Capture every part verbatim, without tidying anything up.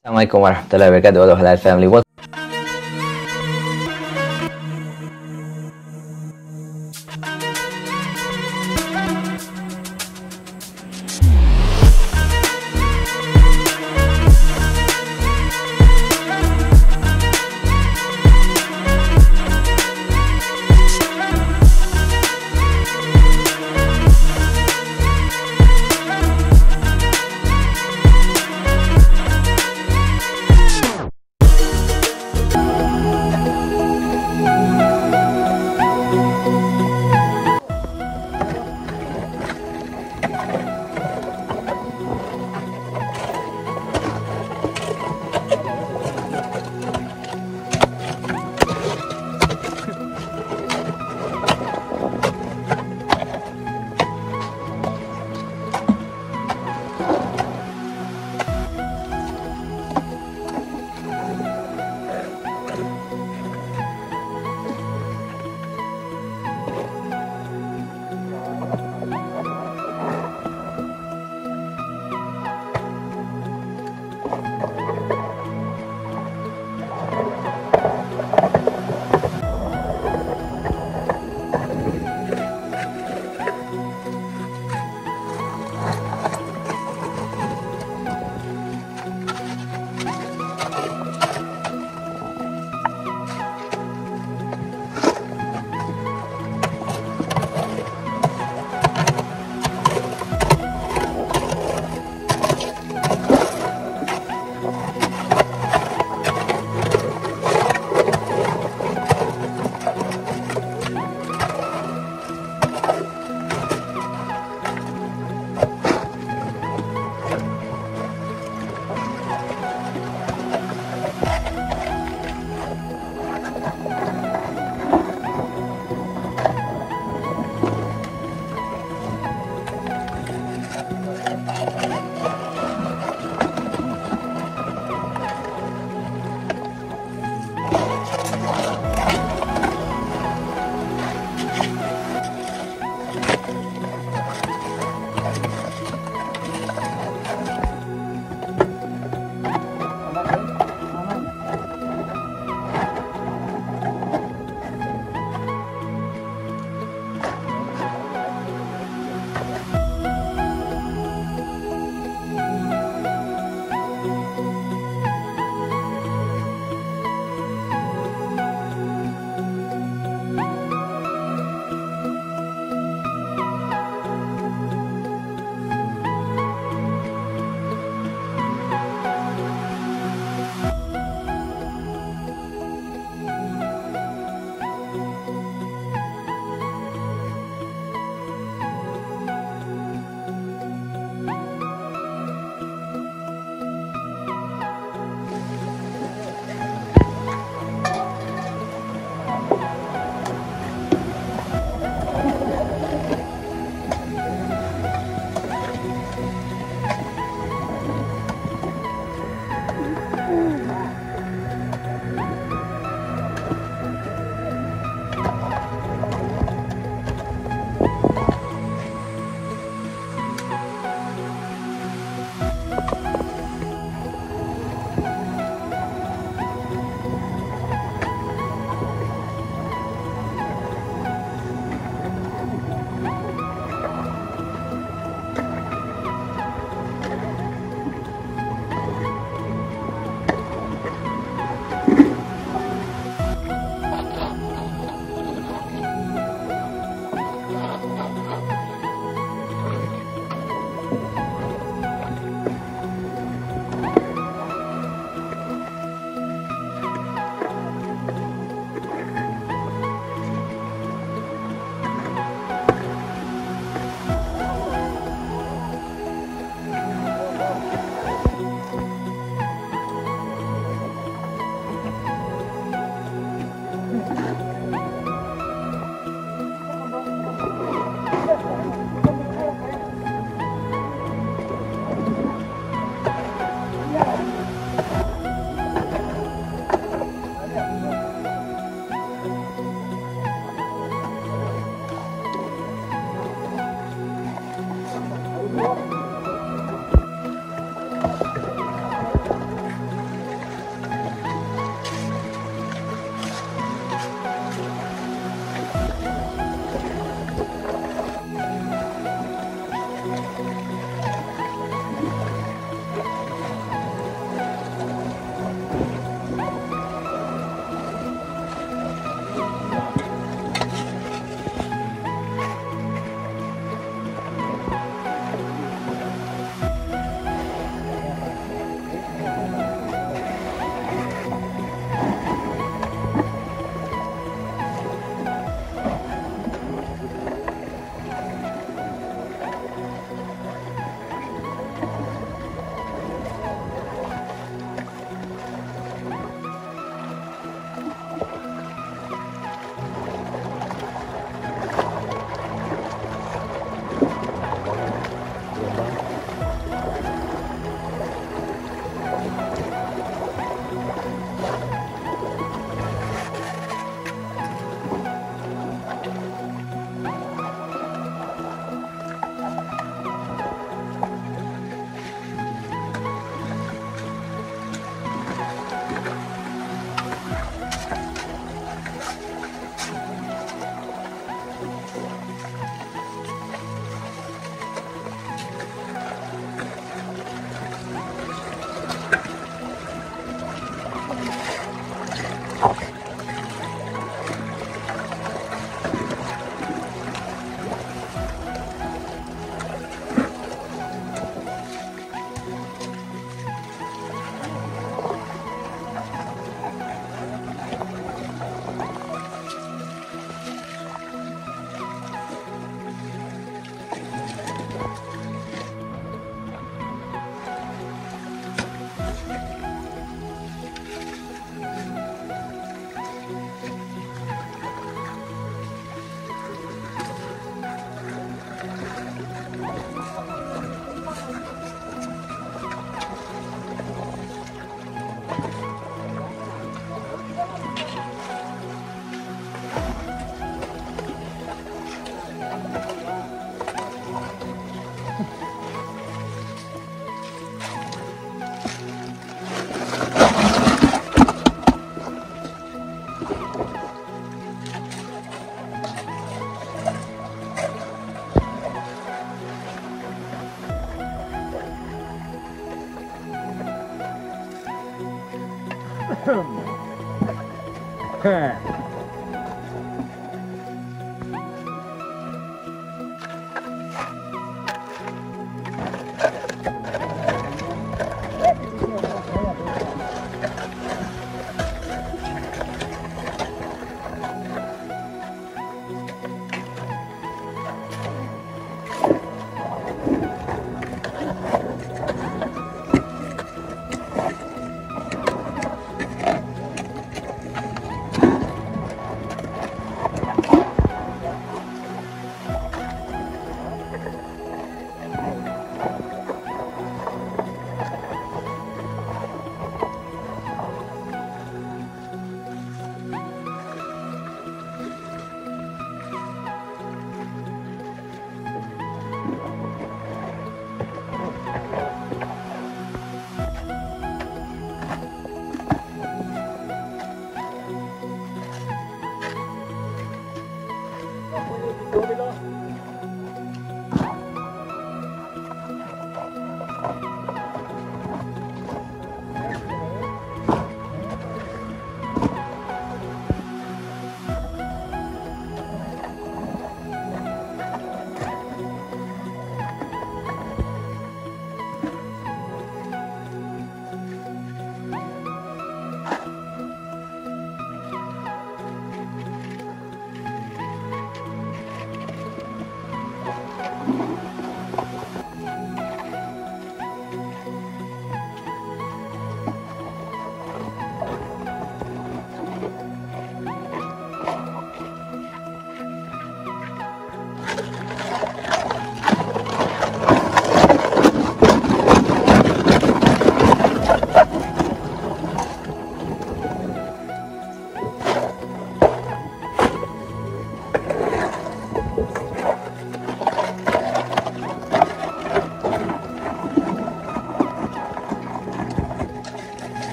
Assalamualaikum warahmatullahi wabarakatuh. Hello halal family. What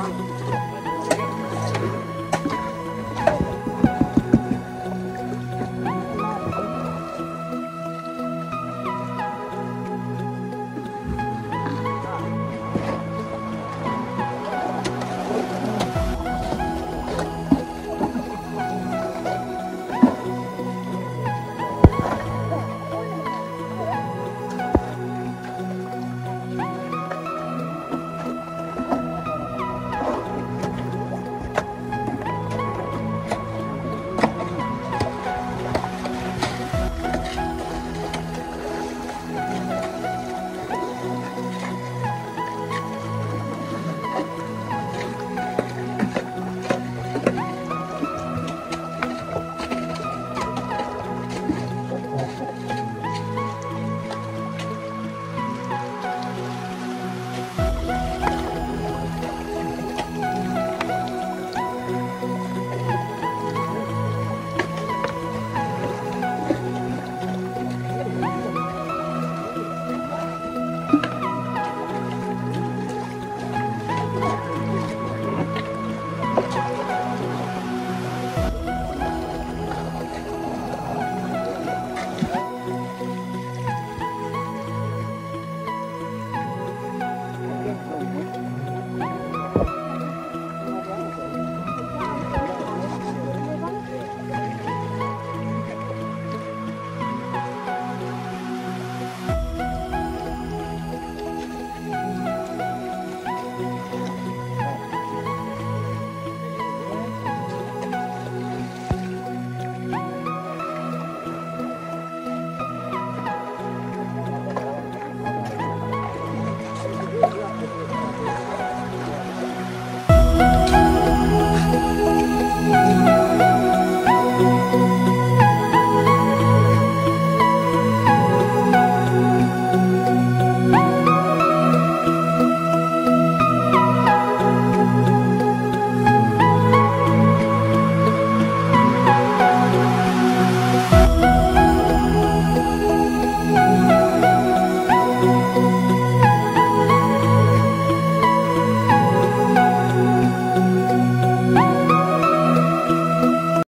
One.